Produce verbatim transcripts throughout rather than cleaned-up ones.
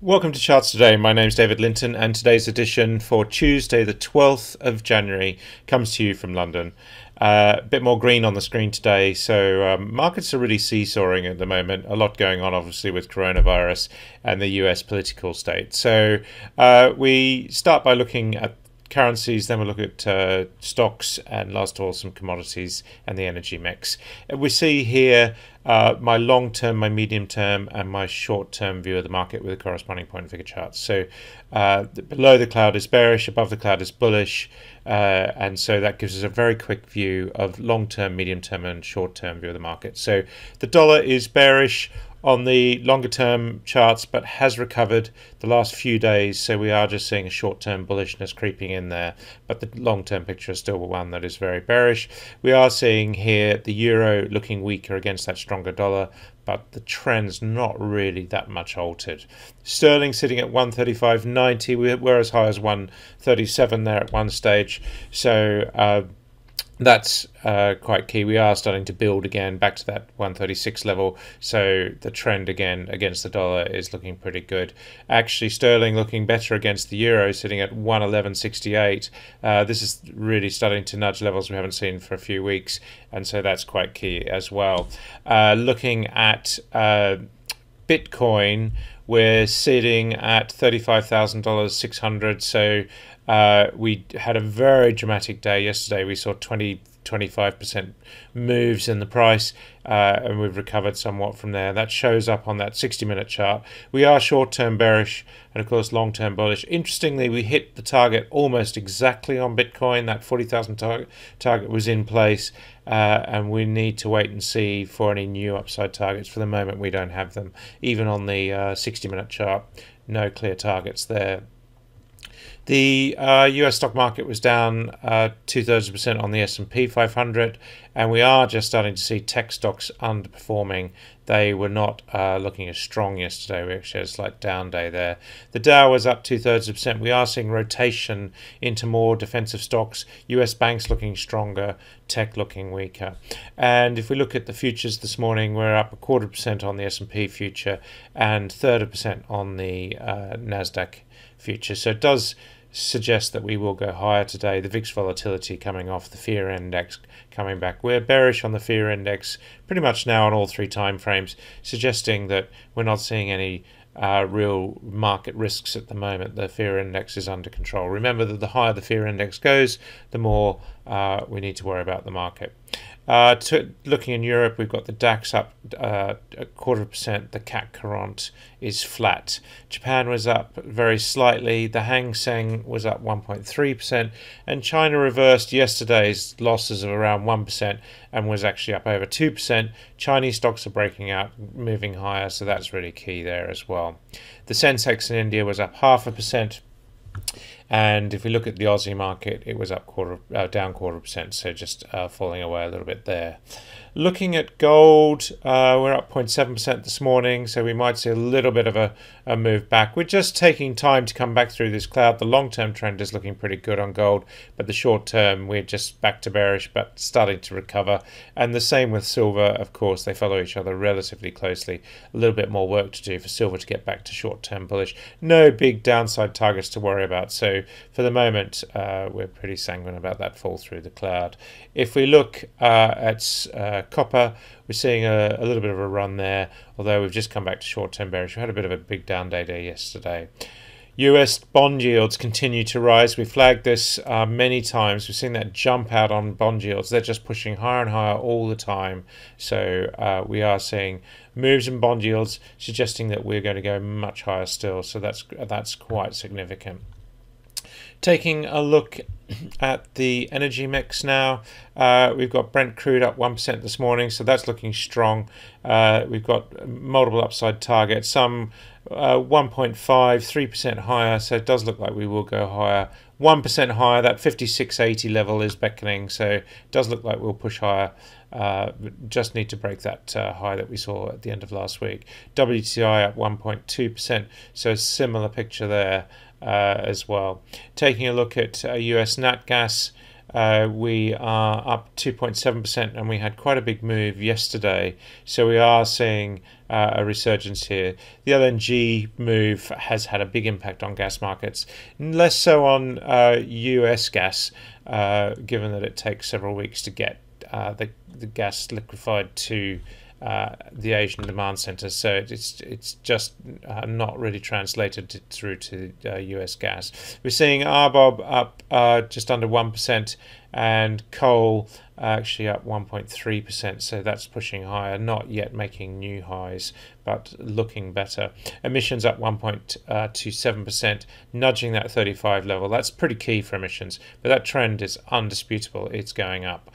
Welcome to Charts Today. My name's David Linton, and today's edition for Tuesday the twelfth of January comes to you from London. Uh, a bit more green on the screen today, so um, markets are really seesawing at the moment. A lot going on, obviously, with coronavirus and the U S political state. So uh, we start by looking at currencies, then we'll look at uh, stocks, and last of all, some commodities and the energy mix. We see here uh, my long-term, my medium-term, and my short-term view of the market with a corresponding point figure chart. So uh, below the cloud is bearish, above the cloud is bullish, uh, and so that gives us a very quick view of long-term, medium-term, and short-term view of the market. So the dollar is bearish on the longer term charts, but has recovered the last few days, so we are just seeing a short term bullishness creeping in there, but the long term picture is still one that is very bearish. We are seeing here the euro looking weaker against that stronger dollar, but the trend's not really that much altered. Sterling sitting at one thirty-five ninety, we were as high as one thirty-seven there at one stage, so uh, that's uh, quite key. We are starting to build again back to that one thirty-six level, so the trend again against the dollar is looking pretty good. Actually, sterling looking better against the euro, sitting at one eleven sixty-eight. Uh, this is really starting to nudge levels we haven't seen for a few weeks, and so that's quite key as well. Uh, looking at uh, Bitcoin, we're sitting at thirty-five thousand six hundred dollars, so Uh, we had a very dramatic day yesterday. We saw twenty, twenty-five percent moves in the price, uh, and we've recovered somewhat from there. That shows up on that sixty minute chart. We are short-term bearish and, of course, long-term bullish. Interestingly, we hit the target almost exactly on Bitcoin. That forty thousand tar target was in place, uh, and we need to wait and see for any new upside targets. For the moment, we don't have them. Even on the uh, sixty minute chart, no clear targets there. The uh, U S stock market was down uh, two-thirds of a percent on the S and P five hundred, and we are just starting to see tech stocks underperforming. They were not uh, looking as strong yesterday. We actually had a slight down day there. The Dow was up two-thirds of a percent. We are seeing rotation into more defensive stocks. U S banks looking stronger, tech looking weaker. And if we look at the futures this morning, we're up a quarter percent on the S and P future and third of a percent on the uh, NASDAQ future. So it does suggest that we will go higher today. The V I X volatility coming off, the fear index coming back. We're bearish on the fear index pretty much now on all three time frames, suggesting that we're not seeing any uh, real market risks at the moment. The fear index is under control. Remember that the higher the fear index goes, the more uh, we need to worry about the market. Uh, to, looking in Europe, we've got the DAX up uh, a quarter of a percent. The C A C forty is flat. Japan was up very slightly. The Hang Seng was up one point three percent. And China reversed yesterday's losses of around one percent and was actually up over two percent. Chinese stocks are breaking out, moving higher, so that's really key there as well. The Sensex in India was up half a percent. And if we look at the Aussie market, it was up quarter, uh, down quarter percent, so just uh, falling away a little bit there. Looking at gold, uh, we're up zero point seven percent this morning, so we might see a little bit of a, a move back. We're just taking time to come back through this cloud. The long-term trend is looking pretty good on gold, but the short-term, we're just back to bearish, but starting to recover. And the same with silver, of course. They follow each other relatively closely. A little bit more work to do for silver to get back to short-term bullish. No big downside targets to worry about, so for the moment, uh, we're pretty sanguine about that fall through the cloud. If we look uh, at uh, copper, we're seeing a, a little bit of a run there, although we've just come back to short-term bearish. We had a bit of a big down day there yesterday. U S bond yields continue to rise. We flagged this uh, many times. We've seen that jump out on bond yields. They're just pushing higher and higher all the time. So uh, we are seeing moves in bond yields suggesting that we're going to go much higher still. So that's that's quite significant. Taking a look at the energy mix now, uh, we've got Brent crude up one percent this morning, so that's looking strong. Uh, we've got multiple upside targets, some uh, one point five, three percent higher, so it does look like we will go higher. one percent higher, that fifty-six eighty level is beckoning, so it does look like we'll push higher. Uh, just need to break that uh, high that we saw at the end of last week. W T I up one point two percent, so a similar picture there uh, as well. Taking a look at uh, U S nat gas, uh, we are up two point seven percent, and we had quite a big move yesterday, so we are seeing uh, a resurgence here. The L N G move has had a big impact on gas markets, less so on uh, U S gas, uh, given that it takes several weeks to get uh, the, the gas liquefied to Uh, the Asian demand center, so it's it's just uh, not really translated to, through to uh, U S gas. We're seeing A B O B up uh, just under one percent, and coal uh, actually up one point three percent, so that's pushing higher, not yet making new highs, but looking better. Emissions up one point two seven percent, nudging that thirty-five level. That's pretty key for emissions, but that trend is undisputable. It's going up.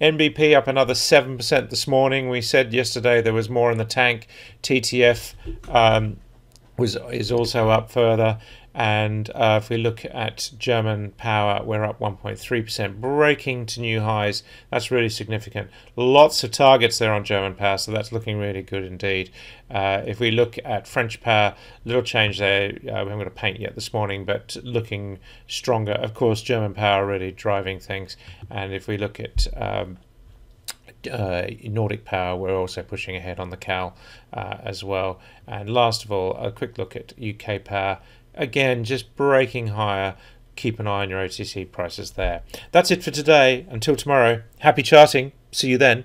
N B P up another seven percent this morning. We said yesterday there was more in the tank. T T F um, was is also up further. And uh, if we look at German power, we're up one point three percent, breaking to new highs. That's really significant. Lots of targets there on German power, so that's looking really good indeed. Uh, if we look at French power, little change there. Uh, we haven't got a paint yet this morning, but looking stronger. Of course, German power really driving things. And if we look at um, Uh, Nordic power, we're also pushing ahead on the C A L uh, as well. And last of all, a quick look at U K power, again just breaking higher. Keep an eye on your O T C prices there. That's it for today. Until tomorrow, happy charting. See you then.